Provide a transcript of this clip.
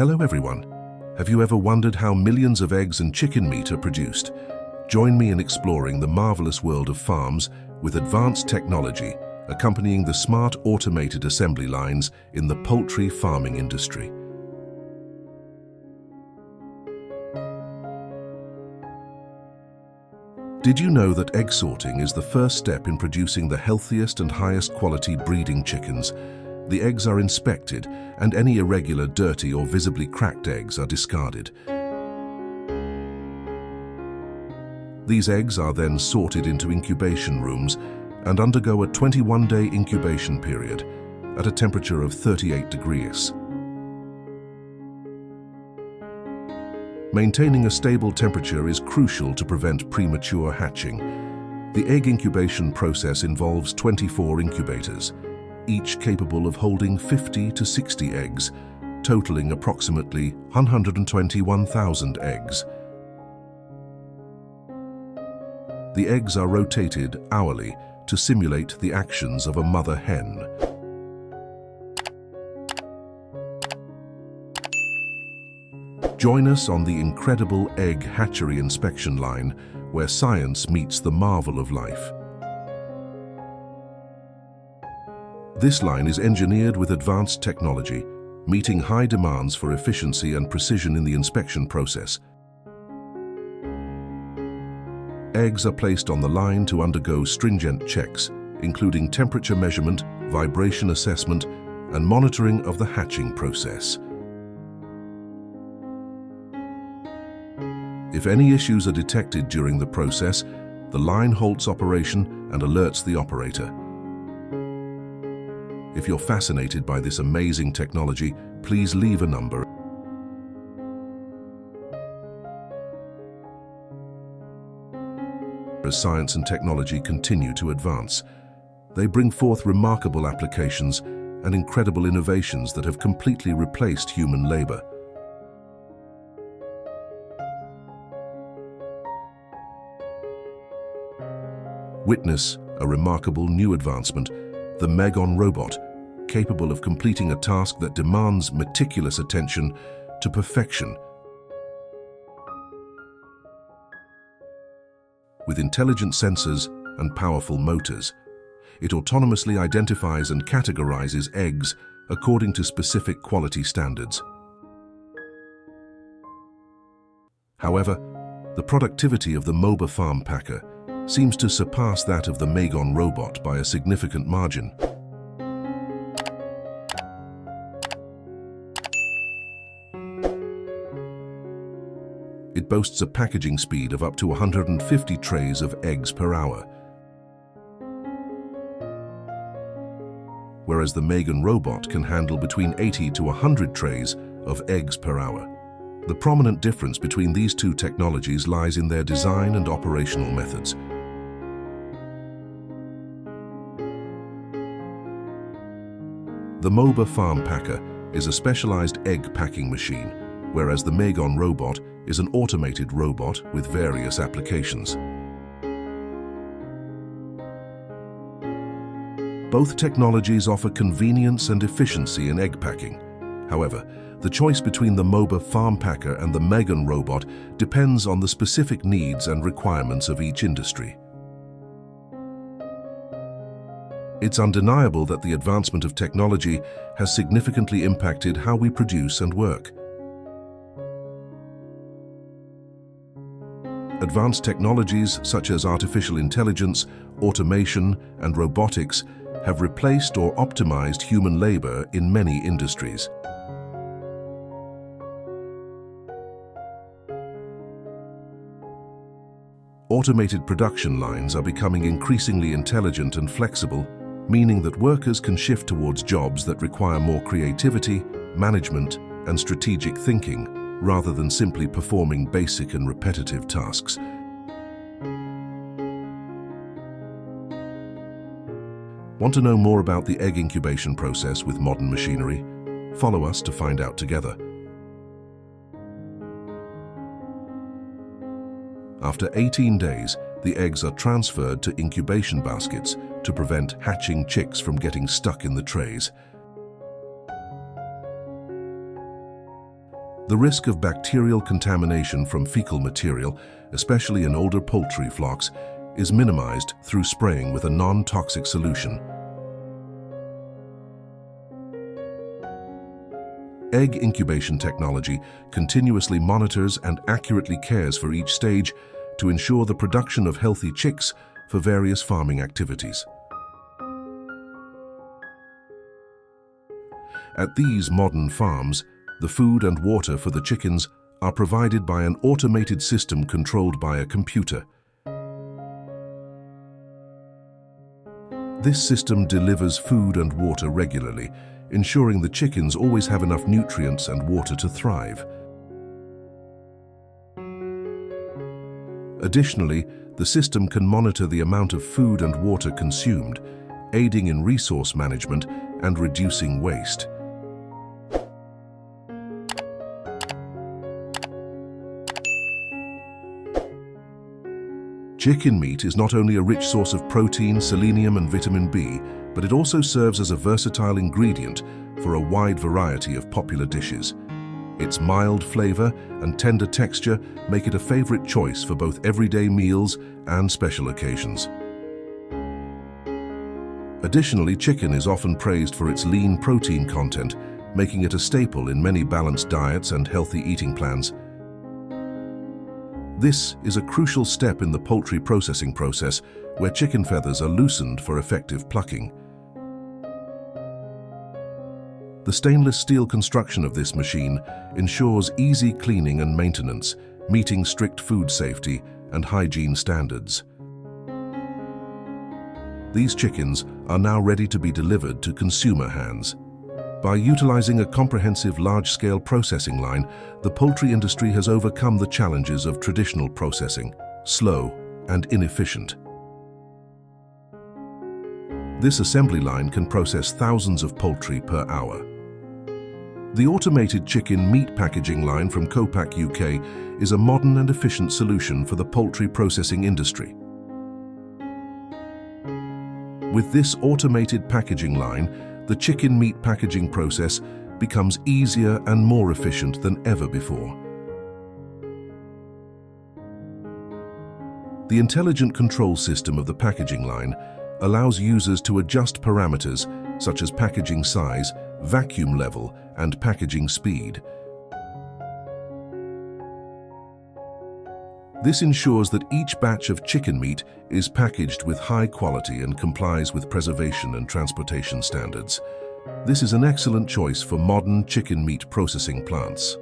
Hello everyone. Have you ever wondered how millions of eggs and chicken meat are produced? Join me in exploring the marvelous world of farms with advanced technology, accompanying the smart automated assembly lines in the poultry farming industry. Did you know that egg sorting is the first step in producing the healthiest and highest quality breeding chickens? The eggs are inspected, and any irregular, dirty, or visibly cracked eggs are discarded. These eggs are then sorted into incubation rooms and undergo a 21-day incubation period at a temperature of 38 degrees. Maintaining a stable temperature is crucial to prevent premature hatching. The egg incubation process involves 24 incubators, each capable of holding 50 to 60 eggs, totaling approximately 121,000 eggs. The eggs are rotated hourly to simulate the actions of a mother hen. Join us on the incredible egg hatchery inspection line, where science meets the marvel of life. This line is engineered with advanced technology, meeting high demands for efficiency and precision in the inspection process. Eggs are placed on the line to undergo stringent checks, including temperature measurement, vibration assessment, and monitoring of the hatching process. If any issues are detected during the process, the line halts operation and alerts the operator. If you're fascinated by this amazing technology, please leave a number. As science and technology continue to advance, they bring forth remarkable applications and incredible innovations that have completely replaced human labor. Witness a remarkable new advancement, the Megon robot, capable of completing a task that demands meticulous attention to perfection. With intelligent sensors and powerful motors, it autonomously identifies and categorizes eggs according to specific quality standards. However, the productivity of the MOBA Farm Packer seems to surpass that of the Megon robot by a significant margin. It boasts a packaging speed of up to 150 trays of eggs per hour, whereas the Megon robot can handle between 80 to 100 trays of eggs per hour. The prominent difference between these two technologies lies in their design and operational methods. The MOBA Farm Packer is a specialized egg packing machine, whereas the Megon robot is an automated robot with various applications. Both technologies offer convenience and efficiency in egg packing. However, the choice between the MOBA Farm Packer and the Megon robot depends on the specific needs and requirements of each industry. It's undeniable that the advancement of technology has significantly impacted how we produce and work. Advanced technologies such as artificial intelligence, automation, and robotics have replaced or optimized human labor in many industries. Automated production lines are becoming increasingly intelligent and flexible, meaning that workers can shift towards jobs that require more creativity, management, and strategic thinking, rather than simply performing basic and repetitive tasks. Want to know more about the egg incubation process with modern machinery? Follow us to find out together. After 18 days, the eggs are transferred to incubation baskets to prevent hatching chicks from getting stuck in the trays. The risk of bacterial contamination from fecal material, especially in older poultry flocks, is minimized through spraying with a non-toxic solution. Egg incubation technology continuously monitors and accurately cares for each stage to ensure the production of healthy chicks for various farming activities. At these modern farms, the food and water for the chickens are provided by an automated system controlled by a computer. This system delivers food and water regularly, ensuring the chickens always have enough nutrients and water to thrive. Additionally, the system can monitor the amount of food and water consumed, aiding in resource management and reducing waste. Chicken meat is not only a rich source of protein, selenium, and vitamin B, but it also serves as a versatile ingredient for a wide variety of popular dishes. Its mild flavor and tender texture make it a favorite choice for both everyday meals and special occasions. Additionally, chicken is often praised for its lean protein content, making it a staple in many balanced diets and healthy eating plans. This is a crucial step in the poultry processing process, where chicken feathers are loosened for effective plucking. The stainless steel construction of this machine ensures easy cleaning and maintenance, meeting strict food safety and hygiene standards. These chickens are now ready to be delivered to consumer hands. By utilizing a comprehensive large-scale processing line, the poultry industry has overcome the challenges of traditional processing, slow and inefficient. This assembly line can process thousands of poultry per hour. The automated chicken meat packaging line from Copac UK is a modern and efficient solution for the poultry processing industry. With this automated packaging line, the chicken meat packaging process becomes easier and more efficient than ever before. The intelligent control system of the packaging line allows users to adjust parameters such as packaging size, vacuum level, and packaging speed. This ensures that each batch of chicken meat is packaged with high quality and complies with preservation and transportation standards. This is an excellent choice for modern chicken meat processing plants.